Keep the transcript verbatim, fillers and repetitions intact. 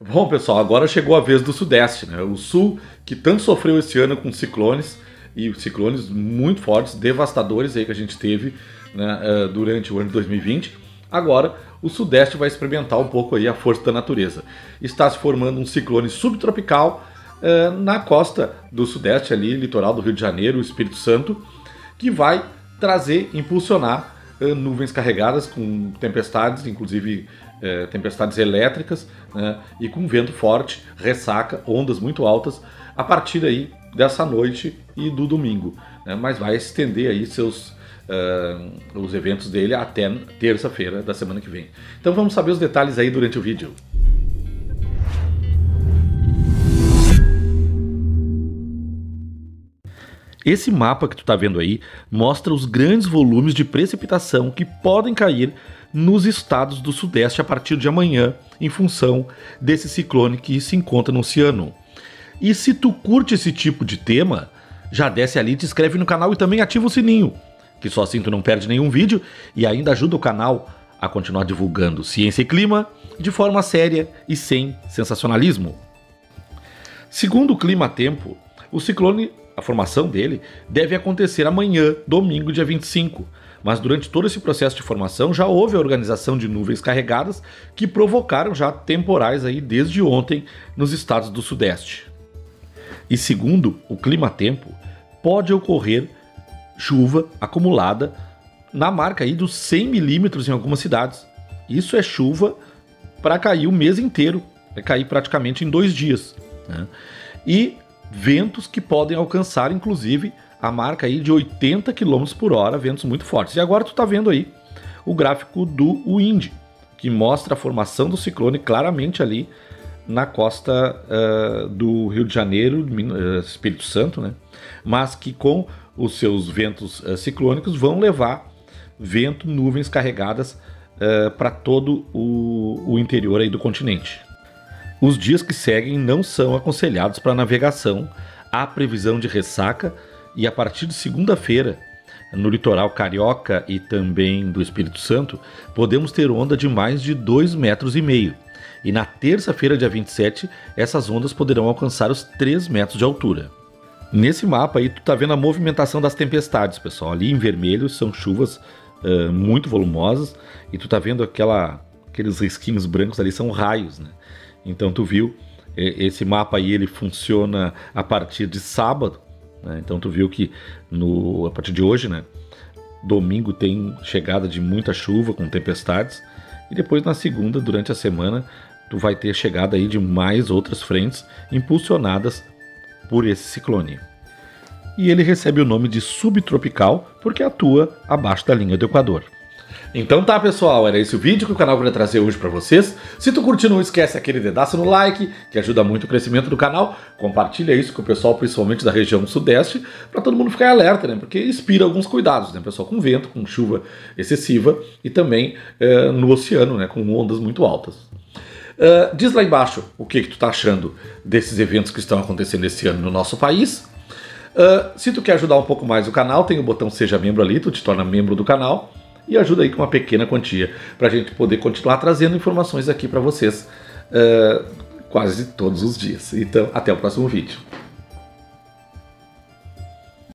Bom, pessoal, agora chegou a vez do Sudeste, né? O Sul, que tanto sofreu esse ano com ciclones, e ciclones muito fortes, devastadores aí que a gente teve, né, durante o ano de dois mil e vinte. Agora, o Sudeste vai experimentar um pouco aí a força da natureza. Está se formando um ciclone subtropical eh, na costa do Sudeste, ali, litoral do Rio de Janeiro, Espírito Santo, que vai trazer, impulsionar eh, nuvens carregadas com tempestades, inclusive eh, tempestades elétricas, né, e com vento forte, ressaca, ondas muito altas, a partir aí dessa noite e do domingo, né, mas vai estender aí seus... Uh, os eventos dele até terça-feira da semana que vem. Então vamos saber os detalhes aí durante o vídeo. Esse mapa que tu tá vendo aí mostra os grandes volumes de precipitação que podem cair nos estados do Sudeste a partir de amanhã, em função desse ciclone que se encontra no oceano. E se tu curte esse tipo de tema, já desce ali, te inscreve no canal e também ativa o sininho, que só assim tu não perde nenhum vídeo e ainda ajuda o canal a continuar divulgando ciência e clima de forma séria e sem sensacionalismo. Segundo o Climatempo, o ciclone, a formação dele, deve acontecer amanhã, domingo, dia vinte e cinco. Mas durante todo esse processo de formação já houve a organização de nuvens carregadas que provocaram já temporais aí desde ontem nos estados do Sudeste. E segundo o Climatempo, pode ocorrer chuva acumulada na marca aí dos cem milímetros em algumas cidades. Isso é chuva para cair o mês inteiro, vai cair praticamente em dois dias, né? E ventos que podem alcançar, inclusive, a marca aí de oitenta quilômetros por hora, ventos muito fortes. E agora tu tá vendo aí o gráfico do Windy, que mostra a formação do ciclone claramente ali na costa uh, do Rio de Janeiro, uh, Espírito Santo, né? Mas que com os seus ventos uh, ciclônicos vão levar vento, nuvens carregadas uh, para todo o, o interior aí do continente. Os dias que seguem não são aconselhados para navegação, há previsão de ressaca e a partir de segunda-feira, no litoral carioca e também do Espírito Santo, podemos ter onda de mais de dois metros e meio. E na terça-feira, dia vinte e sete, essas ondas poderão alcançar os três metros de altura. Nesse mapa aí, tu tá vendo a movimentação das tempestades, pessoal. Ali em vermelho são chuvas uh, muito volumosas e tu tá vendo aquela, aqueles risquinhos brancos ali, são raios, né? Então tu viu, esse mapa aí ele funciona a partir de sábado, né? Então tu viu que no, a partir de hoje, né? Domingo tem chegada de muita chuva com tempestades. E depois na segunda, durante a semana, tu vai ter chegada aí de mais outras frentes impulsionadas por esse ciclone. E ele recebe o nome de subtropical porque atua abaixo da linha do Equador. Então tá, pessoal, era esse o vídeo que o canal vai trazer hoje pra vocês. Se tu curtiu, não esquece aquele dedaço no like, que ajuda muito o crescimento do canal. Compartilha isso com o pessoal, principalmente da região sudeste, pra todo mundo ficar alerta, né? Porque inspira alguns cuidados, né, pessoal? Com vento, com chuva excessiva e também é, no oceano, né? Com ondas muito altas. Uh, diz lá embaixo o que, que tu tá achando desses eventos que estão acontecendo esse ano no nosso país. Uh, se tu quer ajudar um pouco mais o canal, tem o botão Seja Membro ali, tu te torna membro do canal. E ajuda aí com uma pequena quantia, para a gente poder continuar trazendo informações aqui para vocês uh, quase todos os dias. Então, até o próximo vídeo.